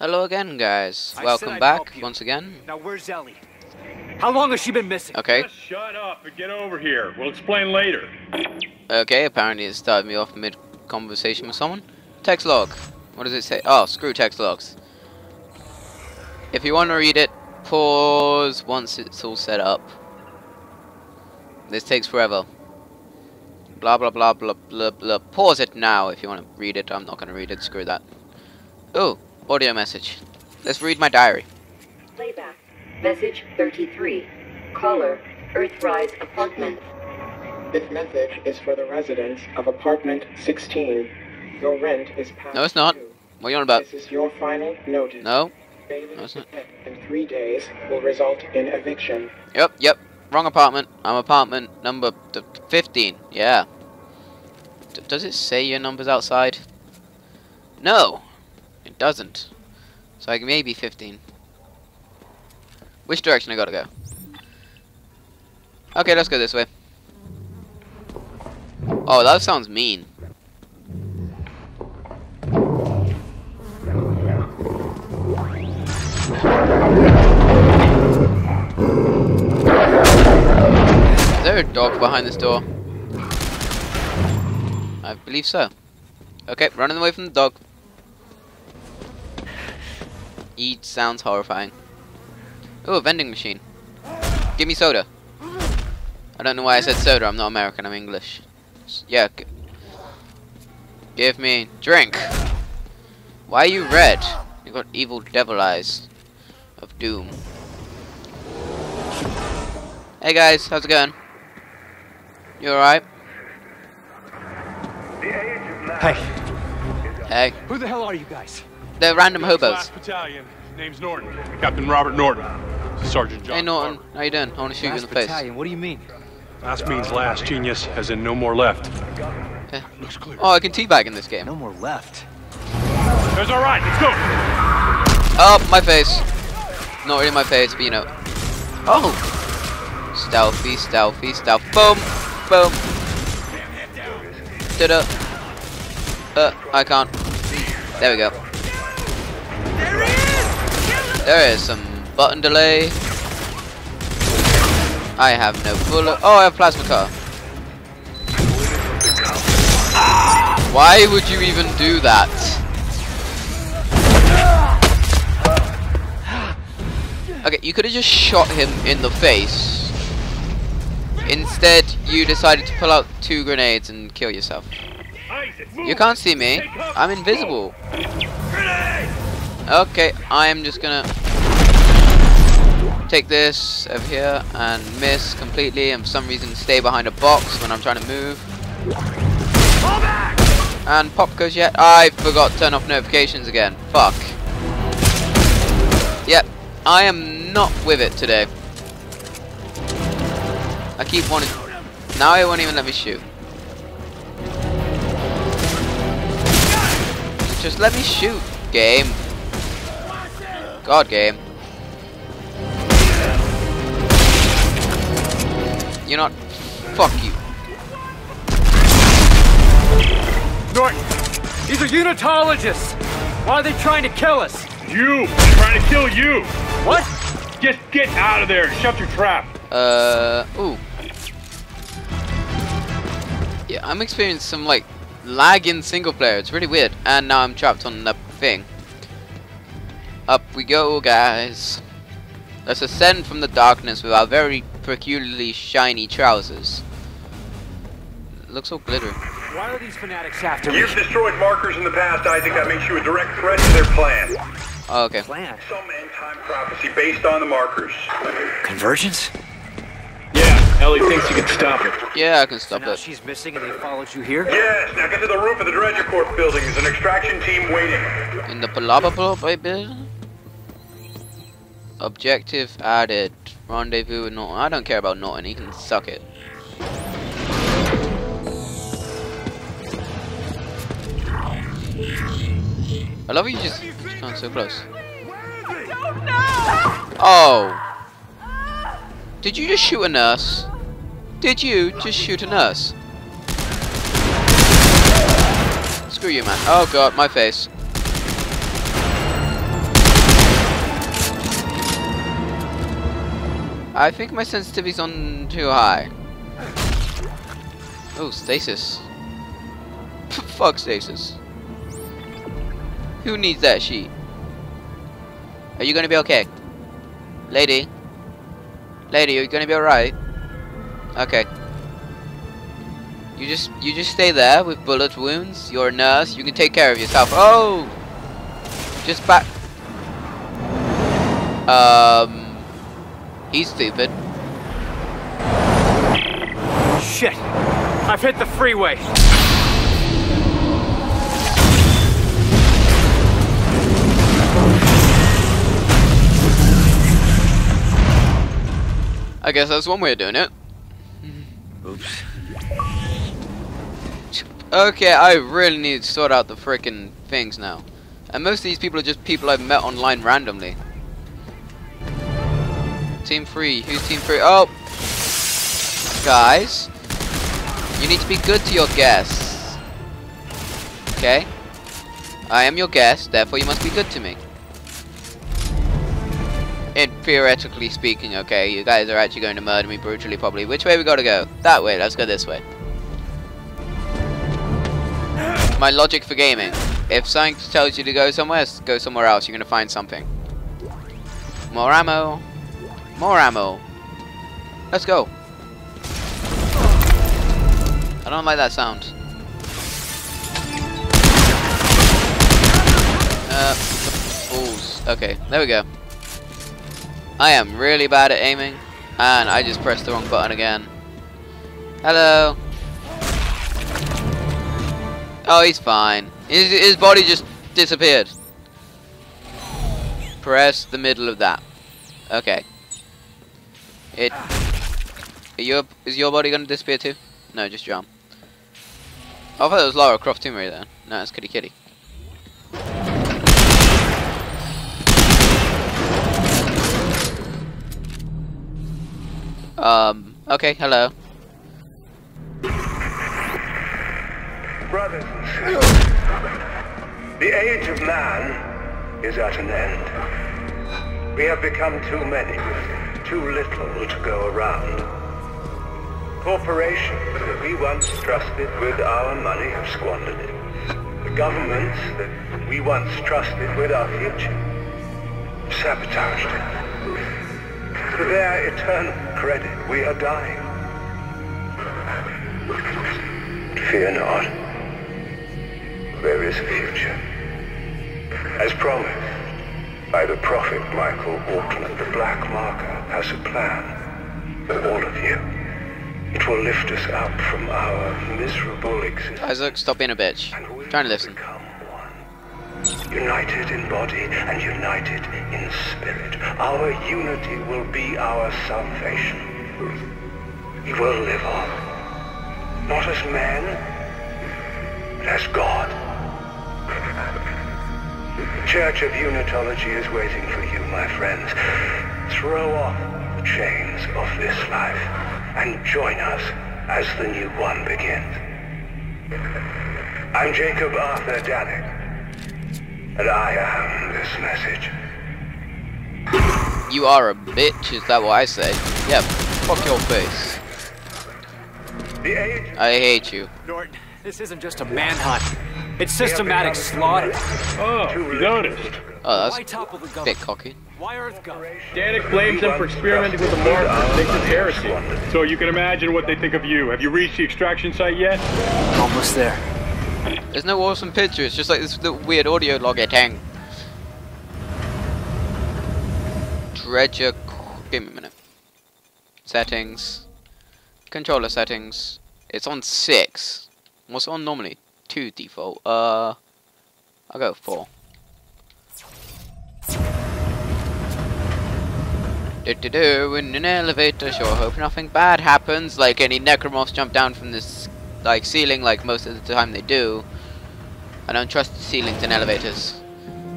Hello again, guys. Welcome back once again. Now, where's Ellie? How long has she been missing? Okay. Just shut up and get over here. We'll explain later. Okay, apparently it started me off mid-conversation with someone. Text log. What does it say? Oh, screw text logs. If you want to read it, pause once it's all set up. This takes forever. Blah, blah, blah, blah, blah, blah. Pause it now if you want to read it. I'm not going to read it. Screw that. Ooh. Audio message. Let's read my diary. Playback. Message 33. Caller, Earthrise apartment. This message is for the residents of apartment 16. Your rent is past. No, it's not. What are you on about? This is your final notice. No. No, it's not. In 3 days will result in eviction. Yep, yep. Wrong apartment. I'm apartment number 15. Yeah. Does it say your number's outside? No. It doesn't. So I can maybe 15. Which direction I gotta go? Okay, let's go this way. Oh, that sounds mean. Is there a dog behind this door? I believe so. Okay, running away from the dog. Eat sounds horrifying. Ooh, a vending machine. Give me soda. I don't know why I said soda. I'm not American. I'm English. Yeah. Give me drink. Why are you red? You got evil devil eyes of doom. Hey guys, how's it going? You all right? Hey. Who the hell are you guys? They're random hobos. Last Battalion. Name's Norton. Captain Robert Norton. Sergeant John. Hey Norton, how you doing? I want to shoot you in the face. Last Battalion. What do you mean? Last means last, genius, as in no more left. Okay. Looks clear. Oh, I can teabag in this game. No more left. That's all right. Let's go. Oh, my face. Not really my face, but you know. Oh. Stealthy, stealthy, stealth. Boom, boom. Da-da. I can't. There we go. There is some button delay. I have no bullet. Oh, I have plasma car. Why would you even do that? Okay, you could have just shot him in the face. Instead, you decided to pull out 2 grenades and kill yourself. You can't see me. I'm invisible. Okay, I'm just gonna take this over here and miss completely, and for some reason stay behind a box when I'm trying to move. And pop goes yet. I forgot to turn off notifications again. Fuck. Yep, I am not with it today. I keep wanting. Now it won't even let me shoot. Just let me shoot, game. God, game. You're not. Fuck you. Norton, he's a Unitologist. Why are they trying to kill us? You. They're trying to kill you. What? Just get out of there. Shut your trap. Ooh. Yeah, I'm experiencing some, like, lag in single player. It's really weird. And now I'm trapped on the thing. Up we go, guys. Let's ascend from the darkness with our very peculiarly shiny trousers. It looks all glittery. Why are these fanatics after me? You've destroyed markers in the past, Isaac. That makes you a direct threat to their plan. Oh, okay. Plan? Some end-time prophecy based on the markers. Convergence? Yeah, Ellie thinks you can stop it. Yeah, I can stop it. She's missing and they followed you here? Yes, now get to the roof of the Dredger Corp building. There's an extraction team waiting. In the Palabo building? Objective added. Rendezvous with Norton. I don't care about Norton. He can suck it. I love how you just come so close. Oh. Did you just shoot a nurse? Did you just shoot a nurse? Screw you, man. Oh god, my face. I think my sensitivity's on too high. Oh, stasis. Fuck stasis. Who needs that sheet? Are you gonna be okay? Lady? Lady, are you gonna be alright? Okay. You just stay there with bullet wounds. You're a nurse. You can take care of yourself. Oh! Just back. He's stupid. Shit! I've hit the freeway. I guess that's one way of doing it. Oops. Okay, I really need to sort out the frickin' things now. And most of these people are just people I've met online randomly. Team 3, who's Team 3? Oh! Guys, you need to be good to your guests. Okay? I am your guest, therefore you must be good to me. And theoretically speaking, okay, you guys are actually going to murder me brutally probably. Which way we gotta go? That way, let's go this way. My logic for gaming. If something tells you to go somewhere else. You're going to find something. More ammo. More ammo. Let's go. I don't like that sound. Balls. Okay, there we go. I am really bad at aiming. And I just pressed the wrong button again. Hello. Oh, he's fine. His body just disappeared. Press the middle of that. Okay. Is your body gonna disappear too? No, just jump. I thought it was Lara Croft Tomb Raider. No, it's Kitty Kitty. Okay. Hello. Brothers and sisters, the age of man is at an end. We have become too many with too little to go around. Corporations that we once trusted with our money have squandered it. The governments that we once trusted with our future sabotaged it. For their eternal credit, we are dying. Fear not. There is a future, as promised by the prophet Michael Auckland. The Black Marker has a plan for all of you. It will lift us up from our miserable existence. Isaac, stop being a bitch. I'm trying to listen. One. United in body and united in spirit, our unity will be our salvation. We will live on, not as men, but as God. The Church of Unitology is waiting for you, my friends. Throw off the chains of this life and join us as the new one begins. I'm Jacob Arthur Dannick, and I am this message. You are a bitch, is that what I said? Yeah, fuck your face. I hate you. Norton, this isn't just a manhunt. It's systematic slaughter. Oh, you noticed. Oh, that's a bit cocky. Dannick blames them for experimenting with the mark and thinks it's heresy. So you can imagine what they think of you. Have you reached the extraction site yet? Almost there. There's no awesome picture. It's just like this little weird audio log tang. Dredger. Give me a minute. Settings. Controller settings. It's on 6. What's on normally? 2 default. I'll go 4. Do-do-do, in an elevator, sure hope nothing bad happens. Like any necromorphs jump down from this like ceiling like most of the time they do. I don't trust the ceilings in elevators.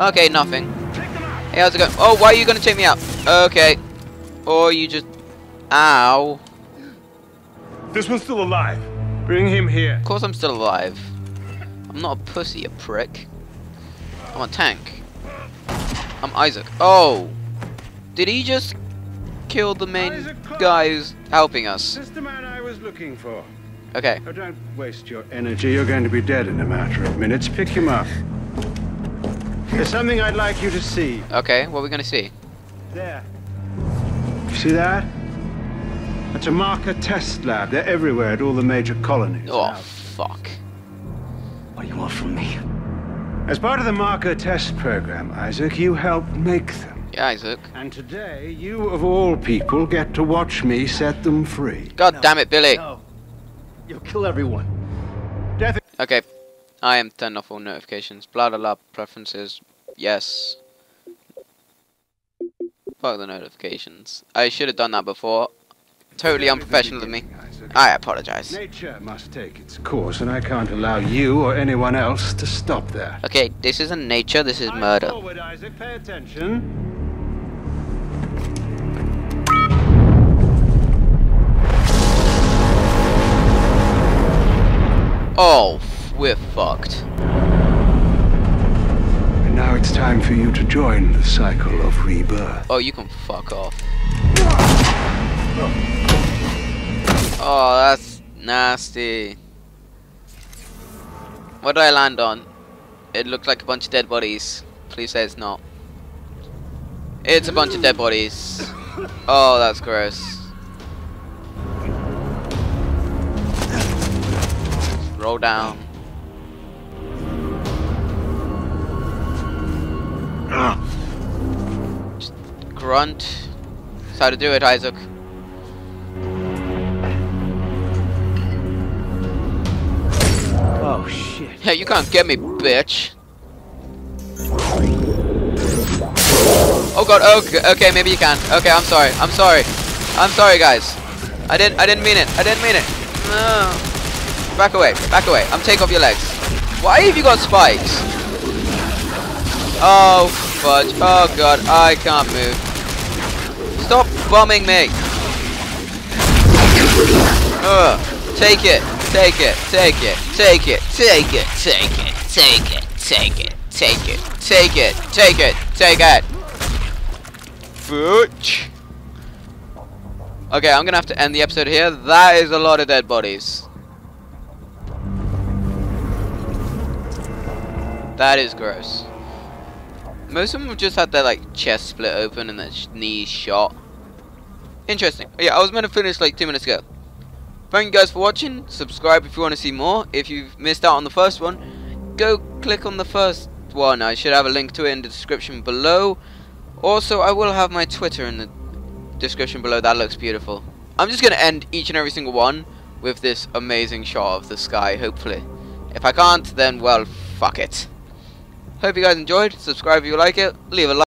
Okay, nothing. Hey, how's it going? Oh, why are you gonna take me out? Okay. Or you just... Ow. This one's still alive. Bring him here. Of course I'm still alive. I'm not a pussy, a prick. I'm a tank. I'm Isaac. Oh! Did he just kill the main guy who's helping us. This is the man I was looking for. Okay. Oh, don't waste your energy. You're going to be dead in a matter of minutes. Pick him up. There's something I'd like you to see. Okay, what are we going to see? There. You see that? That's a marker test lab. They're everywhere at all the major colonies. Oh, now. Fuck. What do you want from me? As part of the marker test program, Isaac, you helped make them. Yeah, Isaac. And today, you of all people get to watch me set them free. God damn it, Billy. No. You'll kill everyone. Death. Okay. I am turning off all notifications. Blah, blah, blah. Preferences. Yes. Fuck the notifications. I should have done that before. Totally unprofessional of me. I apologize. Nature must take its course, and I can't allow you or anyone else to stop that. Okay, this isn't nature, this is murder. Forward, Isaac. Pay attention. Oh, we're fucked. And now it's time for you to join the cycle of rebirth. Oh, you can fuck off. Oh, that's nasty. What did I land on? It looked like a bunch of dead bodies. Please say it's not. It's a bunch of dead bodies. Oh, that's gross. Roll down. Just grunt. That's how to do it, Isaac. Oh shit. Hey, you can't get me, bitch. Oh god, okay, maybe you can. Okay, I'm sorry. I'm sorry. I'm sorry, guys. I didn't mean it. I didn't mean it. No. Back away. Back away. I'm taking off your legs. Why have you got spikes? Oh fudge. Oh god, I can't move. Stop bombing me. Take it. Take it, take it, take it, take it, take it, take it, take it, take it, take it, take it, take it. Fooch. Okay, I'm gonna have to end the episode here. That is a lot of dead bodies. That is gross. Most of them have just had their like chest split open and their knees shot. Interesting. Yeah, I was meant to finish like 2 minutes ago. Thank you guys for watching. Subscribe if you want to see more. If you've missed out on the first one, go click on the first one. I should have a link to it in the description below. Also, I will have my Twitter in the description below. That looks beautiful. I'm just going to end each and every single one with this amazing shot of the sky, hopefully. If I can't, then, well, fuck it. Hope you guys enjoyed. Subscribe if you like it. Leave a like.